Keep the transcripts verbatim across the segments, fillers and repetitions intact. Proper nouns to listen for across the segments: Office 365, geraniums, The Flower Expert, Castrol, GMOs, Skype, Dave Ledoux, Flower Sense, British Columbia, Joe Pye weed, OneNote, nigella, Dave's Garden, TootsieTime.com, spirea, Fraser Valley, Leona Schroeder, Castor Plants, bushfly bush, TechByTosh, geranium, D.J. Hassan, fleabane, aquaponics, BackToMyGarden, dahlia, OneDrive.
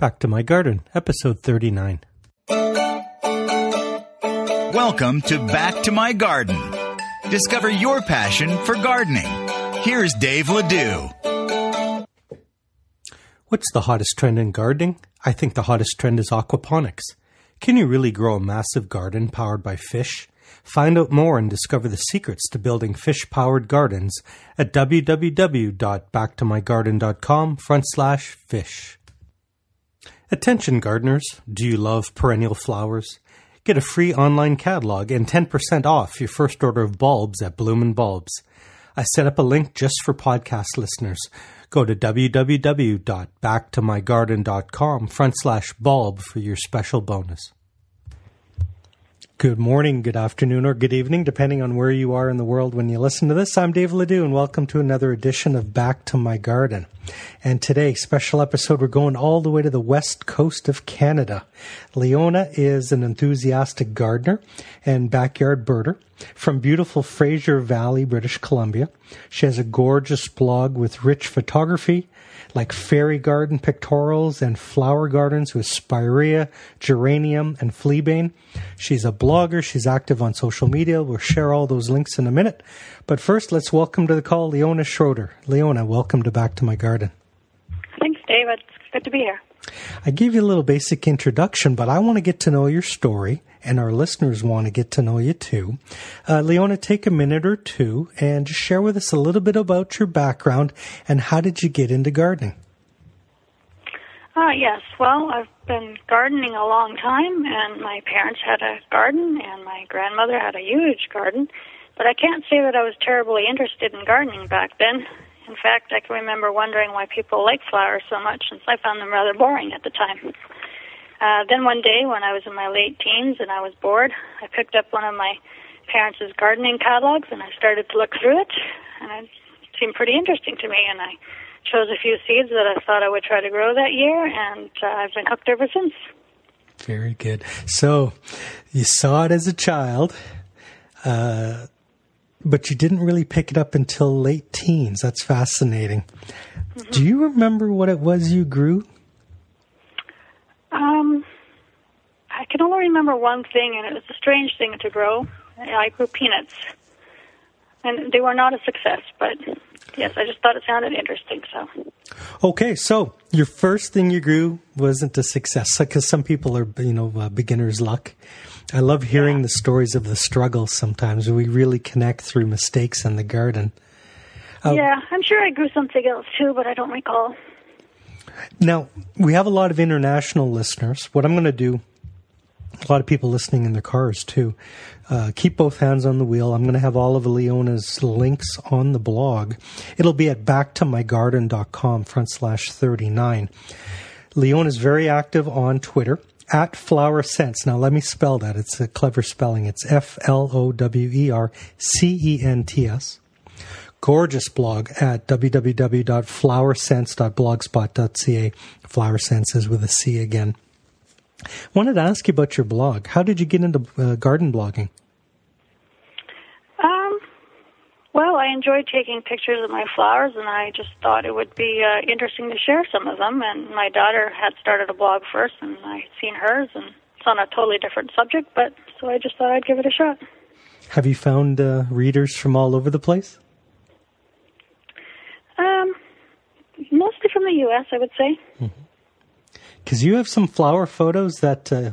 Back to My Garden, episode thirty-nine. Welcome to Back to My Garden. Discover your passion for gardening. Here's Dave Ledoux. What's the hottest trend in gardening? I think the hottest trend is aquaponics. Can you really grow a massive garden powered by fish? Find out more and discover the secrets to building fish-powered gardens at www.backtomygarden.com front slash fish. Attention gardeners, do you love perennial flowers? Get a free online catalog and ten percent off your first order of bulbs at Bloomin' Bulbs. I set up a link just for podcast listeners. Go to www.backtomygarden.com front slash bulb for your special bonus. Good morning, good afternoon, or good evening, depending on where you are in the world when you listen to this. I'm Dave Ledoux, and welcome to another edition of Back to My Garden. And today, special episode, we're going all the way to the west coast of Canada. Leona is an enthusiastic gardener and backyard birder from beautiful Fraser Valley, British Columbia. She has a gorgeous blog with rich photography, like fairy garden pictorials and flower gardens with spirea, geranium, and fleabane. She's a blogger. She's active on social media. We'll share all those links in a minute. But first, let's welcome to the call Leona Schroeder. Leona, welcome to Back to My Garden. Thanks, Dave. It's good to be here. I gave you a little basic introduction, but I want to get to know your story, and our listeners want to get to know you too. Uh, Leona, take a minute or two and just share with us a little bit about your background and how did you get into gardening? Uh, yes, well, I've been gardening a long time, and my parents had a garden, and my grandmother had a huge garden, but I can't say that I was terribly interested in gardening back then. In fact, I can remember wondering why people like flowers so much, since I found them rather boring at the time. Uh, then one day, when I was in my late teens and I was bored, I picked up one of my parents' gardening catalogs and I started to look through it, and it seemed pretty interesting to me, and I chose a few seeds that I thought I would try to grow that year, and uh, I've been hooked ever since. Very good. So, you saw it as a child, uh, but you didn't really pick it up until late teens. That's fascinating. Mm-hmm. Do you remember what it was you grew? Um, I can only remember one thing, and it was a strange thing to grow. I grew peanuts, and they were not a success, but yes, I just thought it sounded interesting, so. Okay, so your first thing you grew wasn't a success, because some people are, you know, uh, beginner's luck. I love hearing yeah. the stories of the struggle sometimes. We really connect through mistakes in the garden. Uh, yeah, I'm sure I grew something else, too, but I don't recall. Now, we have a lot of international listeners. What I'm going to do, a lot of people listening in their cars too, uh, keep both hands on the wheel. I'm going to have all of Leona's links on the blog. It'll be at backtomygarden.com front slash 39. Leona's very active on Twitter, at Flower Sense. Now, let me spell that. It's a clever spelling. It's F L O W E R C E N T S. Gorgeous blog at www dot flower sense dot blogspot dot c a. Flower Sense is with a C again. Wanted to ask you about your blog. How did you get into uh, garden blogging? Um, well, I enjoyed taking pictures of my flowers, and I just thought it would be uh, interesting to share some of them. And my daughter had started a blog first, and I'd seen hers, and it's on a totally different subject, but so I just thought I'd give it a shot. Have you found uh, readers from all over the place? Um, mostly from the U S, I would say. Because mm-hmm. you have some flower photos that uh,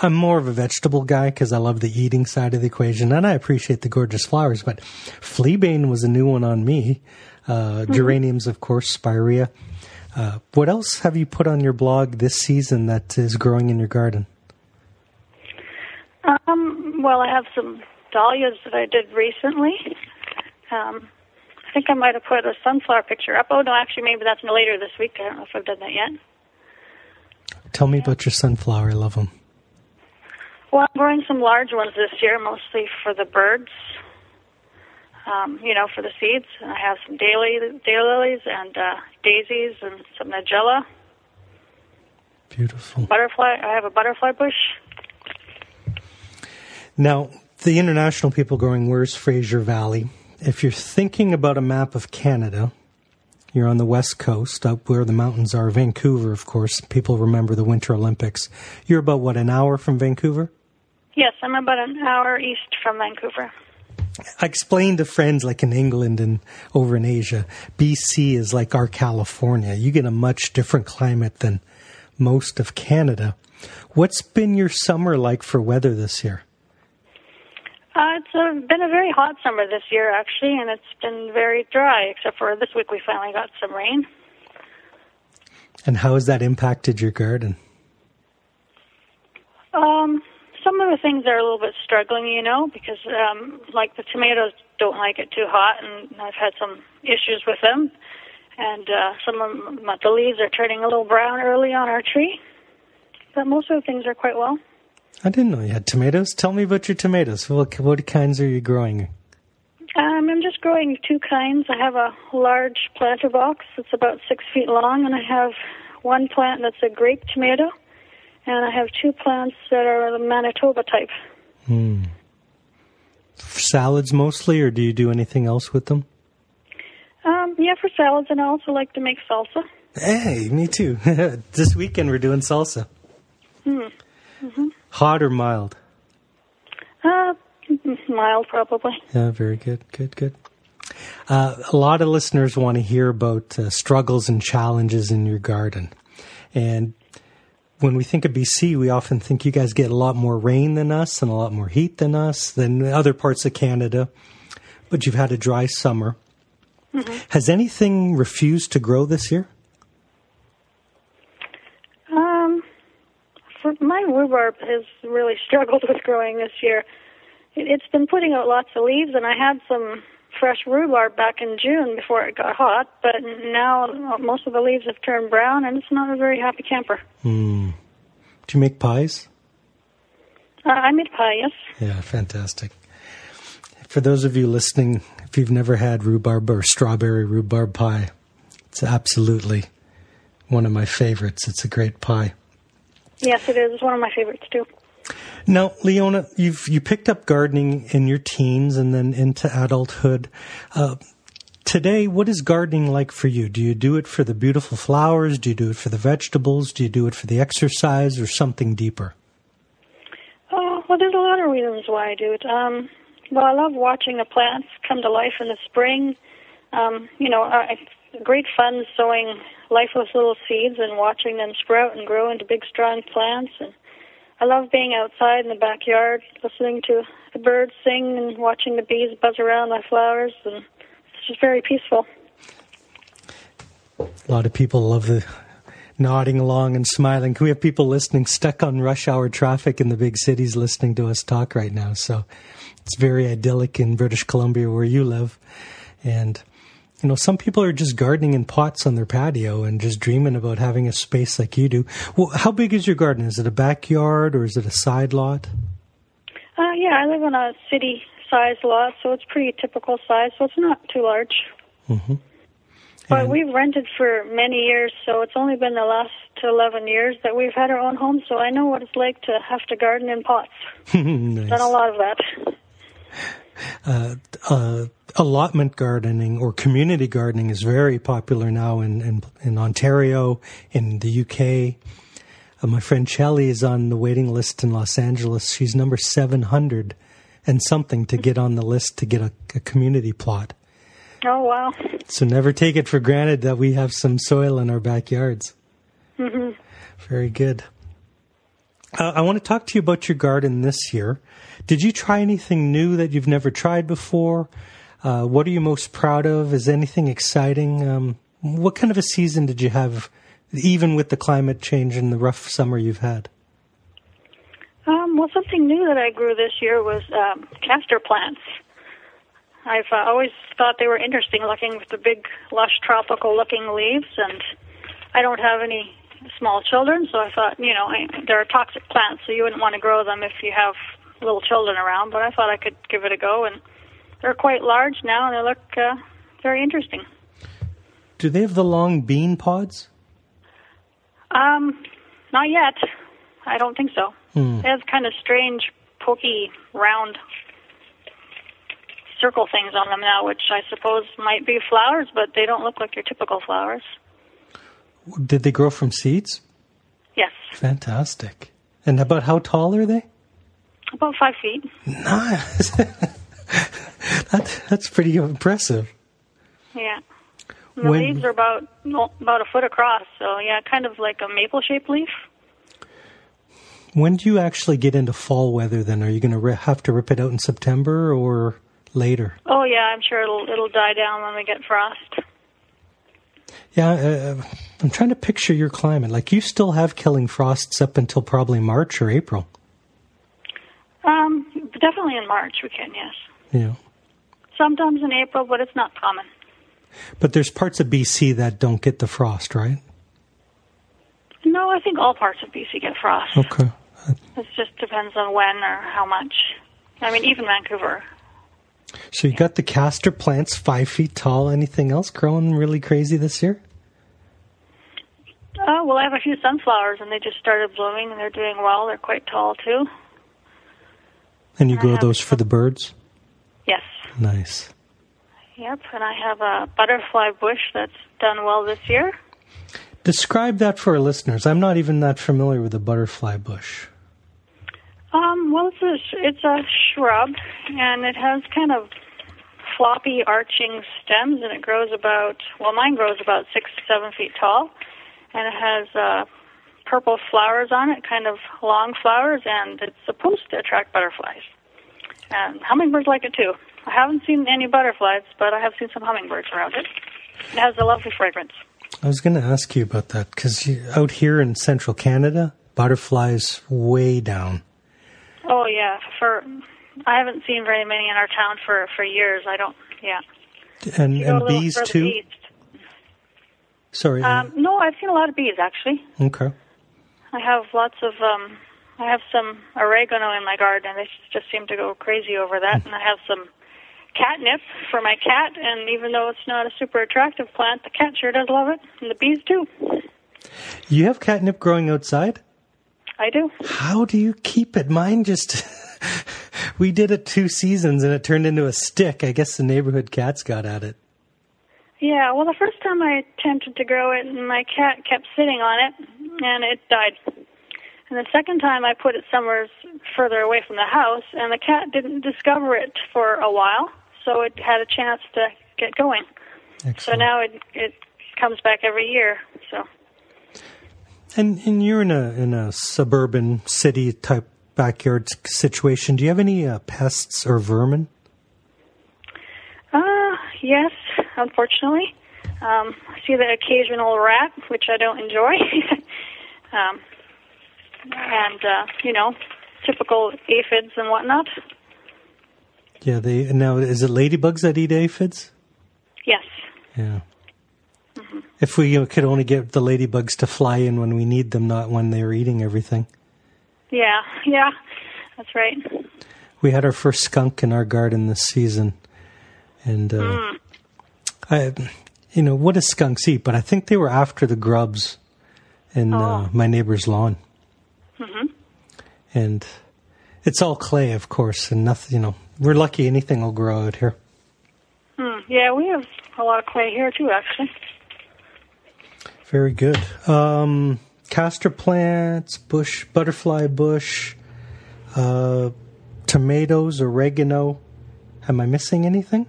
I'm more of a vegetable guy because I love the eating side of the equation, and I appreciate the gorgeous flowers, but fleabane was a new one on me. Uh, mm-hmm. Geraniums, of course, spirea. Uh, what else have you put on your blog this season that is growing in your garden? Um, well, I have some dahlias that I did recently. Um I think I might have put a sunflower picture up. Oh, no, actually, maybe that's later this week. I don't know if I've done that yet. Tell me yeah. about your sunflower. I love them. Well, I'm growing some large ones this year, mostly for the birds, um, you know, for the seeds. And I have some daylilies and uh, daisies and some nigella. Beautiful. Butterfly. I have a butterfly bush. Now, the international people growing, where's Fraser Valley? If you're thinking about a map of Canada, You're on the West Coast, up where the mountains are. Vancouver, of course. People remember the Winter Olympics. You're about, what, an hour from Vancouver? Yes, I'm about an hour east from Vancouver. I explained to friends, like in England and over in Asia, B C is like our California. You get a much different climate than most of Canada. What's been your summer like for weather this year? Uh, it's uh, been a very hot summer this year, actually, and it's been very dry, except for this week we finally got some rain. And how has that impacted your garden? Um, some of the things are a little bit struggling, you know, because, um, like, the tomatoes don't like it too hot, and I've had some issues with them. And uh, some of them, the leaves are turning a little brown early on our tree. But most of the things are quite well. I didn't know you had tomatoes. Tell me about your tomatoes. What, what kinds are you growing? Um, I'm just growing two kinds. I have a large planter box that's about six feet long, and I have one plant that's a grape tomato, and I have two plants that are the Manitoba type. Hmm. Salads mostly, or do you do anything else with them? Um, yeah, for salads, and I also like to make salsa. Hey, me too. This weekend we're doing salsa. Hmm. Mm-hmm. Hot or mild? Uh, mild, probably. Yeah, very good, good, good. Uh, a lot of listeners want to hear about uh, struggles and challenges in your garden. And when we think of B C, we often think you guys get a lot more rain than us and a lot more heat than us, than other parts of Canada. But you've had a dry summer. Mm-hmm. Has anything refused to grow this year? My rhubarb has really struggled with growing this year. It's been putting out lots of leaves, and I had some fresh rhubarb back in June before it got hot, but now most of the leaves have turned brown, and it's not a very happy camper. Mm. Do you make pies? Uh, I made pie, yes. Yeah, fantastic. For those of you listening, if you've never had rhubarb or strawberry rhubarb pie, it's absolutely one of my favorites. It's a great pie. Yes, it is. It's one of my favorites, too. Now, Leona, you've you picked up gardening in your teens and then into adulthood. Uh, today, what is gardening like for you? Do you do it for the beautiful flowers? Do you do it for the vegetables? Do you do it for the exercise or something deeper? Oh, well, there's a lot of reasons why I do it. Um, well, I love watching the plants come to life in the spring. Um, you know, I... Great fun sowing lifeless little seeds and watching them sprout and grow into big, strong plants. And I love being outside in the backyard, listening to the birds sing and watching the bees buzz around my flowers. And it's just very peaceful. A lot of people love the nodding along and smiling. We have people listening stuck on rush hour traffic in the big cities listening to us talk right now. So it's very idyllic in British Columbia where you live. And you know, some people are just gardening in pots on their patio and just dreaming about having a space like you do. Well, how big is your garden? Is it a backyard or is it a side lot? Uh, yeah, I live on a city-sized lot, so it's pretty typical size, so it's not too large. Mm-hmm. But we've rented for many years, so it's only been the last eleven years that we've had our own home, so I know what it's like to have to garden in pots. Nice. Done a lot of that. Uh, uh, allotment gardening or community gardening is very popular now in, in, in Ontario, in the U K. Uh, my friend Shelley is on the waiting list in Los Angeles. She's number seven hundred and something to get on the list to get a, a community plot. Oh, wow. So never take it for granted that we have some soil in our backyards. Mm-hmm. Very good. Uh, I want to talk to you about your garden this year. Did you try anything new that you've never tried before? Uh, what are you most proud of? Is anything exciting? Um, what kind of a season did you have, even with the climate change and the rough summer you've had? Um, well, something new that I grew this year was um, castor plants. I've uh, always thought they were interesting looking with the big, lush, tropical-looking leaves, and I don't have any small children, so I thought, you know, I, they're toxic plants, so you wouldn't want to grow them if you have little children around, but I thought I could give it a go, and they're quite large now, and they look uh, very interesting. Do they have the long bean pods? Um, not yet. I don't think so. Hmm. They have kind of strange, pokey, round circle things on them now, which I suppose might be flowers, but they don't look like your typical flowers. Did they grow from seeds? Yes. Fantastic. And about how tall are they? About five feet. Nice. that, that's pretty impressive. Yeah. And the when, leaves are about about a foot across, so yeah, kind of like a maple-shaped leaf. When do you actually get into fall weather then? Are you going to re- have to rip it out in September or later? Oh, yeah, I'm sure it'll it'll die down when we get frost. Yeah, uh, I'm trying to picture your climate. Like, you still have killing frosts up until probably March or April. Um, definitely in March we can, yes. Yeah. Sometimes in April, but it's not common. But there's parts of B C that don't get the frost, right? No, I think all parts of B C get frost. Okay. It just depends on when or how much. I mean, even Vancouver. So you got the castor plants five feet tall. Anything else growing really crazy this year? Uh, well, I have a few sunflowers, and they just started blooming, and they're doing well. They're quite tall, too. And you and grow those some... for the birds? Yes. Nice. Yep, and I have a butterfly bush that's done well this year. Describe that for our listeners. I'm not even that familiar with the butterfly bush. Um, well, it's a, it's a shrub, and it has kind of floppy, arching stems, and it grows about, well, mine grows about six to seven feet tall, and it has uh, purple flowers on it, kind of long flowers, and it's supposed to attract butterflies. And hummingbirds like it, too. I haven't seen any butterflies, but I have seen some hummingbirds around it. It has a lovely fragrance. I was going to ask you about that, because out here in central Canada, butterflies way down. Oh, yeah. For I haven't seen very many in our town for, for years. I don't, yeah. And, and bees, too? East. Sorry. Um, no, I've seen a lot of bees, actually. Okay. I have lots of... Um, I have some oregano in my garden, and they just seem to go crazy over that. And I have some catnip for my cat, and even though it's not a super attractive plant, the cat sure does love it, and the bees too. You have catnip growing outside? I do. How do you keep it? Mine just... we did it two seasons, and it turned into a stick. I guess the neighborhood cats got at it. Yeah, well, the first time I attempted to grow it, and my cat kept sitting on it, and it died. And the second time I put it somewhere further away from the house, and the cat didn't discover it for a while, so it had a chance to get going. Excellent. So now it it comes back every year. So. And and you're in a in a suburban city type backyard situation. Do you have any uh, pests or vermin? Uh, yes, unfortunately. Um, I see the occasional rat, which I don't enjoy. um And, uh, you know, typical aphids and whatnot. Yeah, they now, is it ladybugs that eat aphids? Yes. Yeah. Mm-hmm. If we you know, could only get the ladybugs to fly in when we need them, not when they're eating everything. Yeah, yeah, that's right. We had our first skunk in our garden this season. And, uh, mm. I, you know, what do skunks eat? But I think they were after the grubs in oh. uh, my neighbor's lawn. Mm-hmm. And it's all clay, of course, and nothing, you know, we're lucky anything will grow out here. Hmm. Yeah, we have a lot of clay here, too, actually. Very good. Um, castor plants, bush, butterfly bush, uh, tomatoes, oregano. Am I missing anything?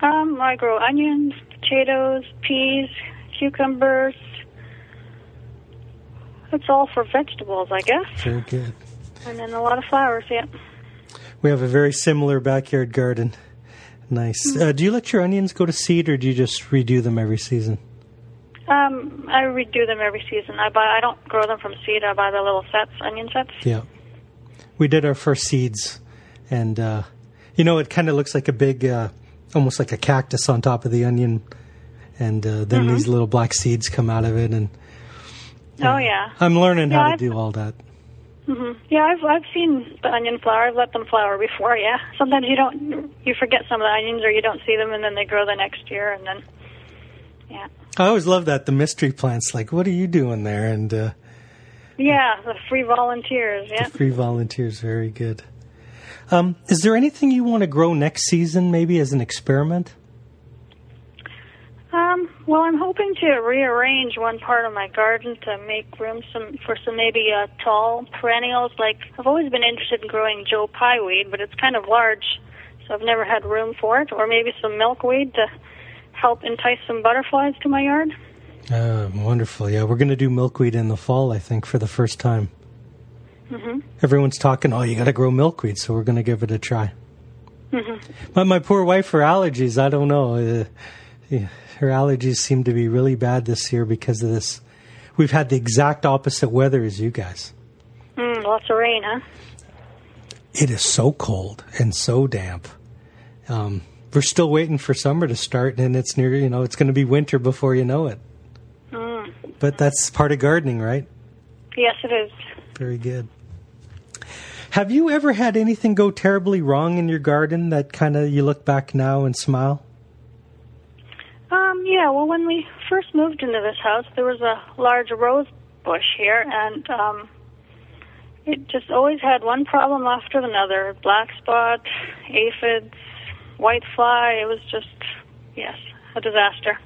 Um, I grow onions, potatoes, peas, cucumbers. It's all for vegetables, I guess. Very good. And then a lot of flowers, yeah. We have a very similar backyard garden. Nice. Mm-hmm. Uh, do you let your onions go to seed, or do you just redo them every season? Um, I redo them every season. I buy. I don't grow them from seed. I buy the little sets, onion sets. Yeah. We did our first seeds, and, uh, you know, it kind of looks like a big, uh, almost like a cactus on top of the onion, and uh, then mm-hmm. these little black seeds come out of it, and... Yeah. Oh, yeah. I'm learning yeah, how to I've, do all that. Mm-hmm. Yeah, I've I've seen the onion flower. I've let them flower before, yeah. Sometimes you don't, you forget some of the onions or you don't see them, and then they grow the next year, and then, yeah. I always love that, the mystery plants. Like, what are you doing there? And uh, Yeah, the free volunteers, yeah. The free volunteers, very good. Um, is there anything you want to grow next season, maybe as an experiment? Um, well, I'm hoping to rearrange one part of my garden to make room some for some maybe uh, tall perennials. Like, I've always been interested in growing Joe Pye weed, but it's kind of large, so I've never had room for it. Or maybe some milkweed to help entice some butterflies to my yard. Uh, wonderful. Yeah, we're going to do milkweed in the fall, I think, for the first time. Mm-hmm. Everyone's talking, oh, you got to grow milkweed, so we're going to give it a try. Mm-hmm. But my poor wife, her allergies, I don't know. Uh, yeah, her allergies seem to be really bad this year because of this. We've had the exact opposite weather as you guys. Mm, lots of rain, huh? It is so cold and so damp. Um, we're still waiting for summer to start, and it's near, you know, it's going to be winter before you know it. Mm. But that's part of gardening, right? Yes, it is. Very good. Have you ever had anything go terribly wrong in your garden that kind of you look back now and smile? Um, yeah, well, when we first moved into this house, there was a large rose bush here, and um, it just always had one problem after another. Black spot, aphids, white fly. It was just, yes, a disaster.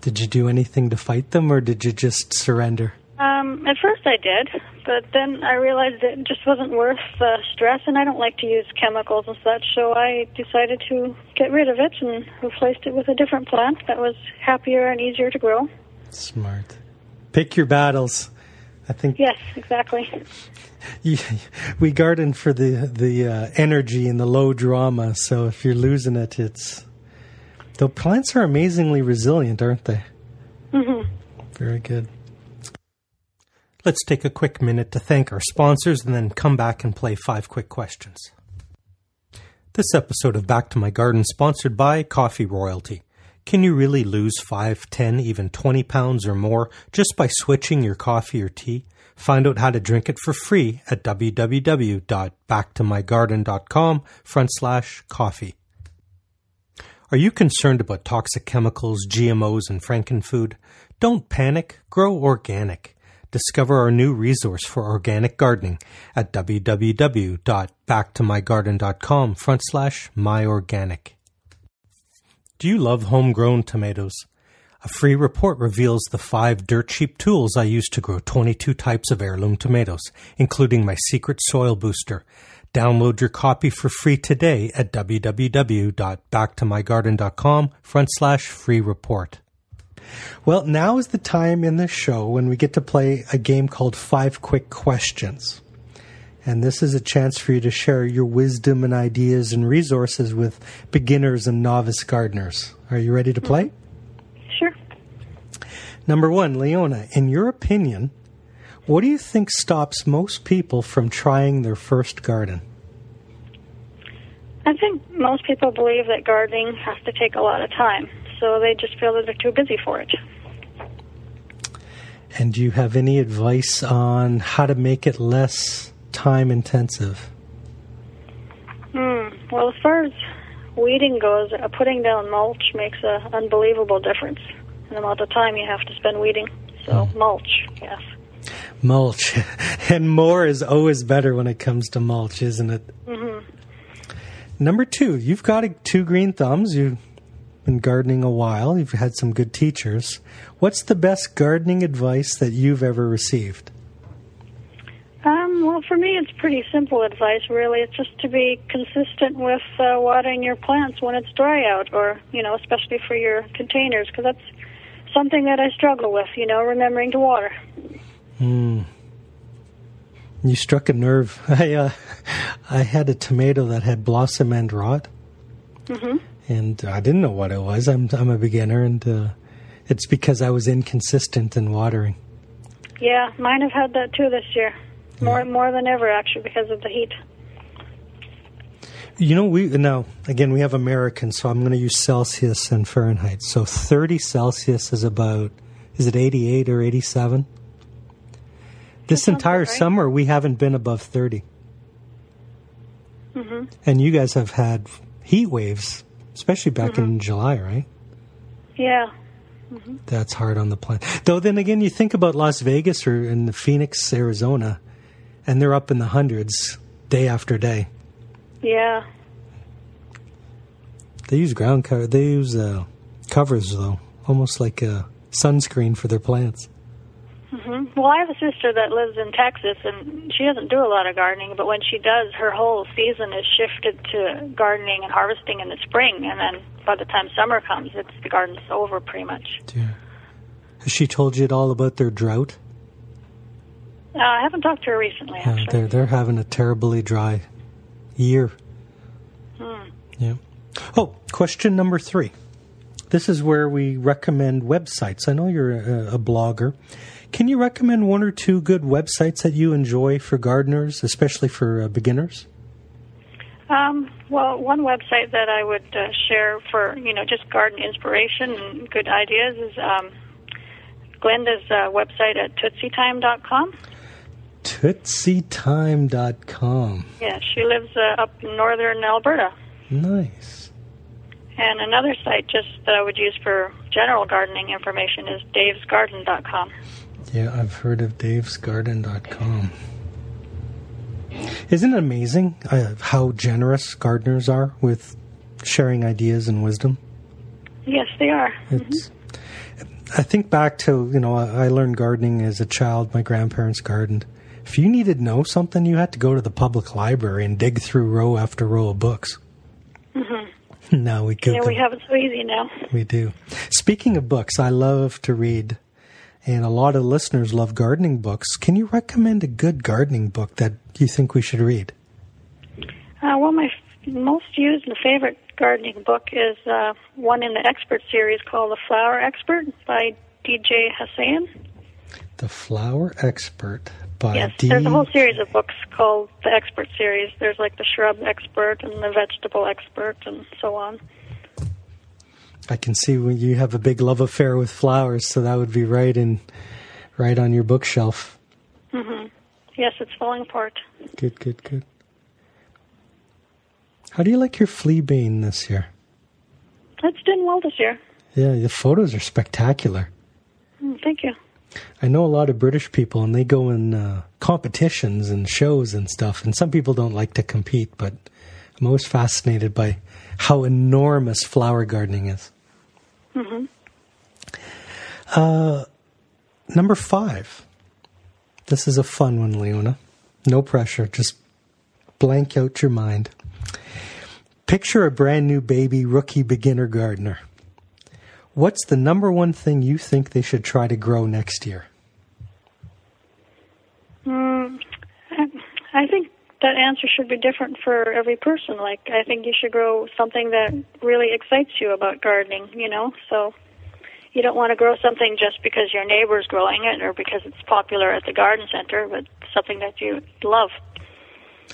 Did you do anything to fight them, or did you just surrender? Um, at first I did, but then I realized it just wasn't worth the stress, and I don't like to use chemicals and such, so I decided to get rid of it and replaced it with a different plant that was happier and easier to grow. Smart. Pick your battles, I think. Yes, exactly. You, we garden for the, the uh, energy and the low drama, so if you're losing it, it's... The plants are amazingly resilient, aren't they? Mm-hmm. Very good. Let's take a quick minute to thank our sponsors and then come back and play five quick questions. This episode of Back to My Garden sponsored by Coffee Royalty. Can you really lose five, ten, even twenty pounds or more just by switching your coffee or tea? Find out how to drink it for free at www.backtomygarden.com front slash coffee. Are you concerned about toxic chemicals, G M Os, and frankenfood? Don't panic. Grow organic. Discover our new resource for organic gardening at www.backtomygarden.com front slash myorganic. Do you love homegrown tomatoes? A free report reveals the five dirt cheap tools I use to grow twenty-two types of heirloom tomatoes, including my secret soil booster. Download your copy for free today at www.backtomygarden.com front slash free report. Well, now is the time in the show when we get to play a game called Five Quick Questions. And this is a chance for you to share your wisdom and ideas and resources with beginners and novice gardeners. Are you ready to play? Sure. Number one, Leona, in your opinion, what do you think stops most people from trying their first garden? I think most people believe that gardening has to take a lot of time. So they just feel that they're too busy for it. And do you have any advice on how to make it less time intensive? Mm, well, as far as weeding goes, uh, putting down mulch makes an unbelievable difference in the amount of time you have to spend weeding. So oh. mulch, yes. Mulch. And more is always better when it comes to mulch, isn't it? Mm-hmm. Number two, you've got a, two green thumbs. You been gardening a while. You've had some good teachers. What's the best gardening advice that you've ever received? Um, well, for me, it's pretty simple advice, really. It's just to be consistent with uh, watering your plants when it's dry out, or, you know, especially for your containers, because that's something that I struggle with, you know, remembering to water. Mm. You struck a nerve. I, uh, I had a tomato that had blossom end rot. Mm-hmm. And I didn't know what it was. I'm I'm a beginner, and uh, it's because I was inconsistent in watering. Yeah, mine have had that too this year, more yeah. more than ever actually, because of the heat. You know, we now again we have Americans, so I'm going to use Celsius and Fahrenheit. So thirty Celsius is about is it eighty-eight or eighty-seven? This entire right. summer we haven't been above thirty. Mm-hmm. And you guys have had heat waves. Especially back mm-hmm. in July, right? Yeah. Mm-hmm. That's hard on the plant. Though then again, you think about Las Vegas or in the Phoenix, Arizona, and they're up in the hundreds. day after day. Yeah. They use ground cover. They use uh, covers, though, almost like a sunscreen for their plants. Mm-hmm. Well, I have a sister that lives in Texas, and she doesn't do a lot of gardening, but when she does, her whole season is shifted to gardening and harvesting in the spring, and then by the time summer comes, it's the garden's over pretty much. Yeah. Has she told you at all about their drought? Uh, I haven't talked to her recently, actually. Uh, they're, they're having a terribly dry year. Hmm. Yeah. Oh, question number three. This is where we recommend websites. I know you're a, a blogger. Can you recommend one or two good websites that you enjoy for gardeners, especially for uh, beginners? Um, well, one website that I would uh, share for, you know, just garden inspiration and good ideas is um, Glenda's uh, website at Tootsie Time dot com. Tootsie Time dot com. Yeah, she lives uh, up in northern Alberta. Nice. And another site just that I would use for general gardening information is Dave's Garden dot com. Yeah, I've heard of Dave's Garden dot com. Isn't it amazing uh, how generous gardeners are with sharing ideas and wisdom? Yes, they are. It's, mm-hmm. I think back to, you know, I learned gardening as a child. My grandparents gardened. If you needed to know something, you had to go to the public library and dig through row after row of books. Mm-hmm. Now we go. Yeah, them. We have it so easy now. We do. Speaking of books, I love to read, and a lot of listeners love gardening books. Can you recommend a good gardening book that you think we should read? Uh, well, my f- most used and favorite gardening book is uh, one in the Expert series called The Flower Expert by D J. Hassan. The Flower Expert by yes, D J There's a whole series of books called The Expert series. There's like The Shrub Expert and The Vegetable Expert and so on. I can see you have a big love affair with flowers, so that would be right in, right on your bookshelf. Mm-hmm. Yes, it's falling apart. Good, good, good. How do you like your fleabane this year? It's doing well this year. Yeah, the photos are spectacular. Mm, thank you. I know a lot of British people, and they go in uh, competitions and shows and stuff, and some people don't like to compete, but I'm always fascinated by how enormous flower gardening is. Mm-hmm. Uh, number five. This is a fun one, Leona. No pressure. Just blank out your mind. Picture a brand new baby rookie beginner gardener. What's the number one thing you think they should try to grow next year? Mm, I think that answer should be different for every person. Like, I think you should grow something that really excites you about gardening, you know? So you don't want to grow something just because your neighbor's growing it or because it's popular at the garden center, but something that you love.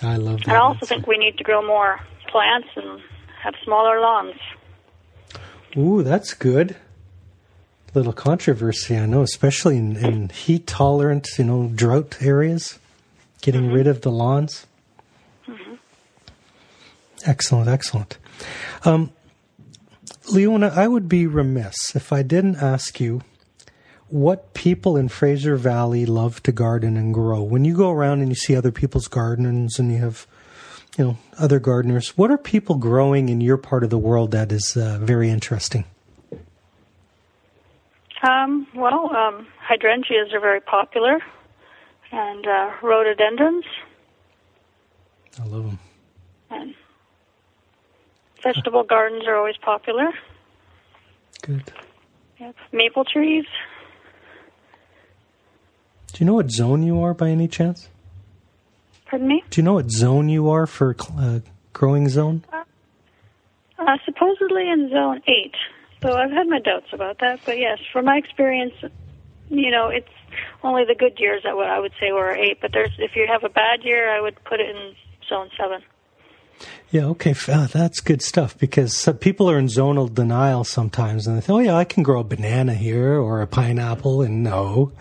I love that. I also answer. think we need to grow more plants and have smaller lawns. Ooh, that's good. Little controversy, I know, especially in, in heat-tolerant, you know, drought areas, getting mm-hmm. rid of the lawns. Mm-hmm. Excellent, excellent. Um, Leona, I would be remiss if I didn't ask you what people in Fraser Valley love to garden and grow. When you go around and you see other people's gardens and you have, you know, other gardeners, what are people growing in your part of the world that is uh, very interesting? Um, well, um, hydrangeas are very popular, and uh, rhododendrons. I love them. And vegetable uh, gardens are always popular. Good. Yep. Maple trees. Do you know what zone you are by any chance? Pardon me? Do you know what zone you are for uh, growing zone? Uh, uh, supposedly in zone eight. So I've had my doubts about that. But yes, from my experience, you know, it's only the good years that I would say were eight. But there's, if you have a bad year, I would put it in zone seven. Yeah, okay. Oh, that's good stuff, because people are in zonal denial sometimes. And they think, oh, yeah, I can grow a banana here or a pineapple. And no.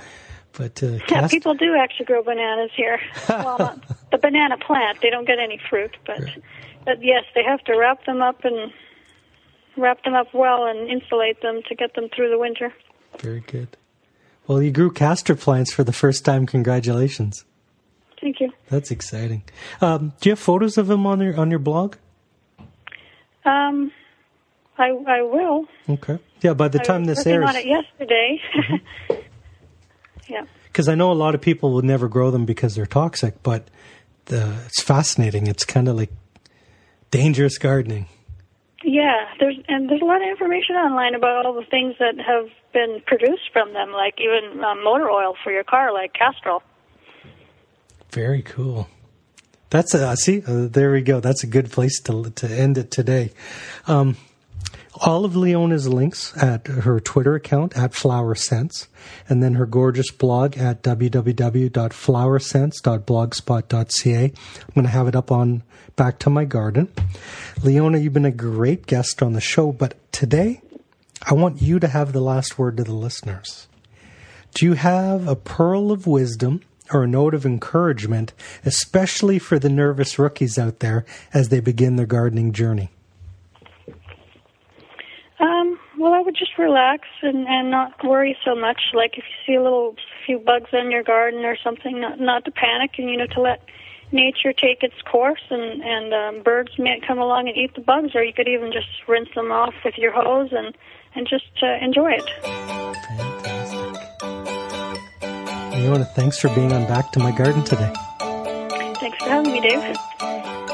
But, uh, cast- yeah, people do actually grow bananas here. Well, not the banana plant, they don't get any fruit, but right. But yes, they have to wrap them up and wrap them up well and insulate them to get them through the winter. Very good. Well, you grew castor plants for the first time. Congratulations. Thank you. That's exciting. Um, do you have photos of them on your on your blog? Um, I I will. Okay. Yeah. By the I time was this airs, on it yesterday. Mm-hmm. Yeah. Because I know a lot of people would never grow them because they're toxic, but the, it's fascinating. It's kind of like dangerous gardening. Yeah, there's and there's a lot of information online about all the things that have been produced from them, like even um, motor oil for your car, like Castrol. Very cool. That's a see. Uh, there we go. That's a good place to to end it today. Um, all of Leona's links at her Twitter account at Flower Sense, and then her gorgeous blog at w w w dot flower sense dot blogspot dot c a. I'm going to have it up on Back to My Garden. Leona, you've been a great guest on the show, but today I want you to have the last word to the listeners. Do you have a pearl of wisdom or a note of encouragement, especially for the nervous rookies out there as they begin their gardening journey? Um, well, I would just relax and, and not worry so much. Like if you see a little few bugs in your garden or something, not, not to panic and, you know, to let nature take its course and, and um, birds may come along and eat the bugs, or you could even just rinse them off with your hose and, and just uh, enjoy it. Leona, thanks for being on Back to My Garden today. Thanks for having me, Dave.